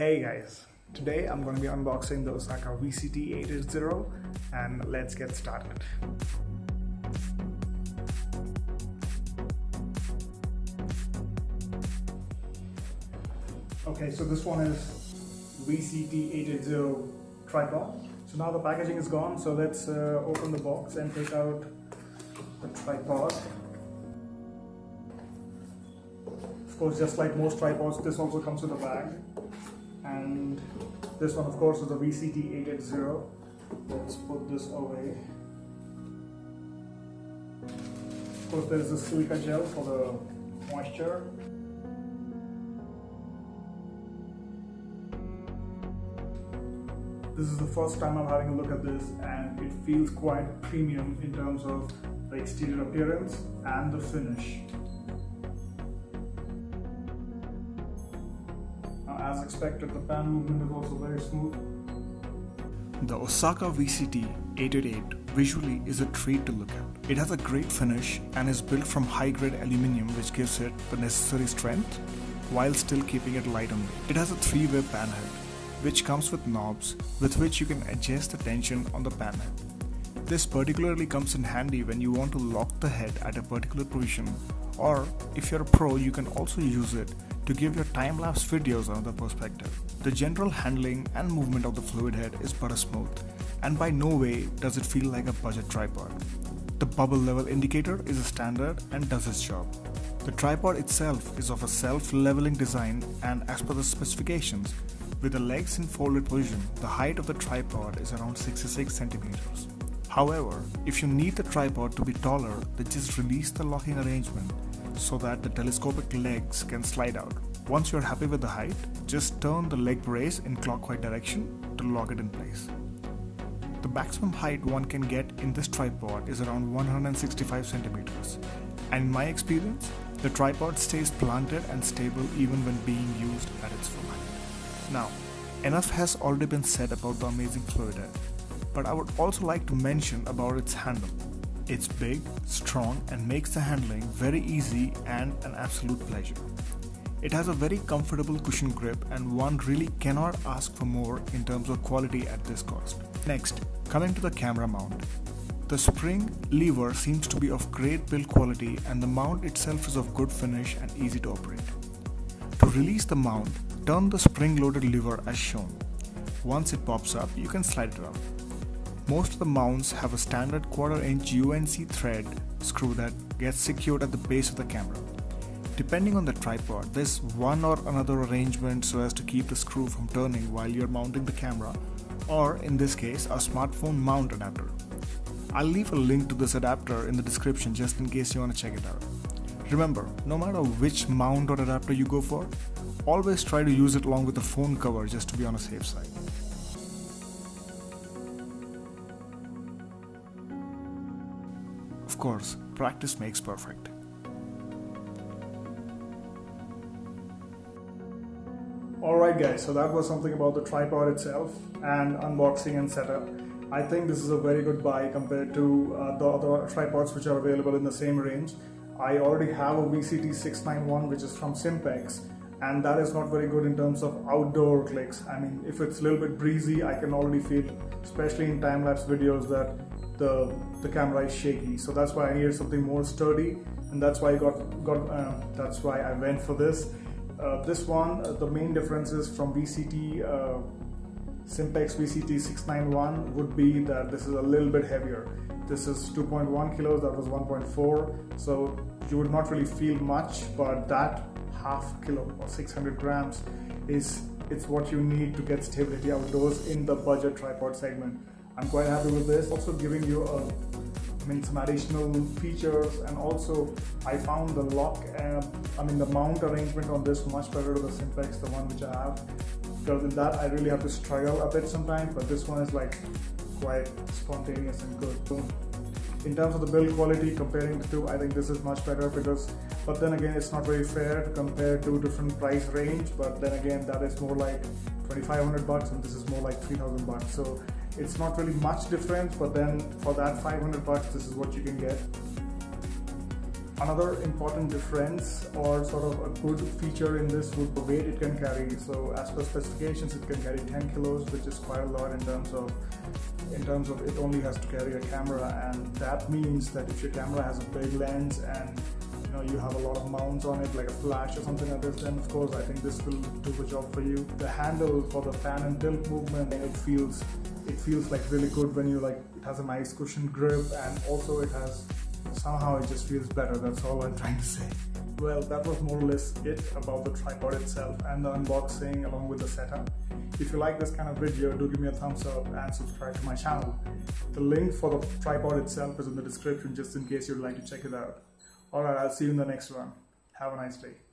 Hey guys, today I'm going to be unboxing the Osaka VCT 880 and let's get started. Okay, so this one is VCT 880 tripod. So now the packaging is gone, so let's open the box and take out the tripod. Of course, just like most tripods, this also comes with a bag. And this one, of course, is the VCT 880. Let's put this away. Of course, there's the silica gel for the moisture. This is the first time I'm having a look at this, and it feels quite premium in terms of the exterior appearance and the finish. As expected, the pan movement is also very smooth. The Osaka VCT 888 visually is a treat to look at. It has a great finish and is built from high-grade aluminium, which gives it the necessary strength while still keeping it light and weight. It has a three-way panhead, which comes with knobs with which you can adjust the tension on the panhead. This particularly comes in handy when you want to lock the head at a particular position, or if you're a pro, you can also use it to give your time-lapse videos another perspective. The general handling and movement of the fluid head is butter smooth, and by no way does it feel like a budget tripod. The bubble level indicator is a standard and does its job. The tripod itself is of a self-leveling design and as per the specifications, with the legs in folded position, the height of the tripod is around 66 centimeters. However, if you need the tripod to be taller, then just release the locking arrangement so that the telescopic legs can slide out. Once you're happy with the height, just turn the leg brace in clockwise direction to lock it in place. The maximum height one can get in this tripod is around 165 centimeters, and in my experience, the tripod stays planted and stable even when being used at its full height. Now, enough has already been said about the amazing fluid head, but I would also like to mention about its handle. It's big, strong, and makes the handling very easy and an absolute pleasure. It has a very comfortable cushion grip, and one really cannot ask for more in terms of quality at this cost. Next, coming to the camera mount. The spring lever seems to be of great build quality, and the mount itself is of good finish and easy to operate. To release the mount, turn the spring-loaded lever as shown. Once it pops up, you can slide it out. Most of the mounts have a standard 1/4-inch UNC thread screw that gets secured at the base of the camera. Depending on the tripod, there's one or another arrangement so as to keep the screw from turning while you're mounting the camera, or in this case, a smartphone mount adapter. I'll leave a link to this adapter in the description just in case you want to check it out. Remember, no matter which mount or adapter you go for, always try to use it along with the phone cover just to be on a safe side. Of course, practice makes perfect. Alright guys, so that was something about the tripod itself and unboxing and setup. I think this is a very good buy compared to the other tripods which are available in the same range. I already have a VCT 691 which is from Simpex, and that is not very good in terms of outdoor clicks. I mean, if it's a little bit breezy, I can already feel, especially in time-lapse videos, that the camera is shaky. So that's why I needed something more sturdy, and that's why I went for this. This one, the main differences from VCT Simpex VCT 691 would be that this is a little bit heavier. This is 2.1 kilos, that was 1.4, so you would not really feel much, but that half kilo or 600 grams it's what you need to get stability outdoors in the budget tripod segment. I'm quite happy with this. Also giving you some additional features, and also I found the mount arrangement on this much better to the Simpex, the one which I have, because in that I really have to struggle a bit sometimes, but this one is like quite spontaneous and good. So in terms of the build quality, comparing the two, I think this is much better, because, but then again, it's not very fair to compare two different price range, but then again, that is more like 2,500 bucks and this is more like 3,000 bucks. So it's not really much difference, but then for that 500 bucks, this is what you can get. Another important difference or sort of a good feature in this would be the weight it can carry. So as per specifications, it can carry 10 kilos, which is quite a lot in terms of it only has to carry a camera, and that means that if your camera has a big lens and you have a lot of mounts on it, like a flash or something like this, then of course I think this will do the job for you. The handle for the pan and tilt movement, it feels like really good when you it has a nice cushioned grip, and also it has, somehow it just feels better. That's all I'm trying to say. Well, that was more or less it about the tripod itself and the unboxing along with the setup. If you like this kind of video, do give me a thumbs up and subscribe to my channel. The link for the tripod itself is in the description, just in case you'd like to check it out. Alright, I'll see you in the next one. Have a nice day.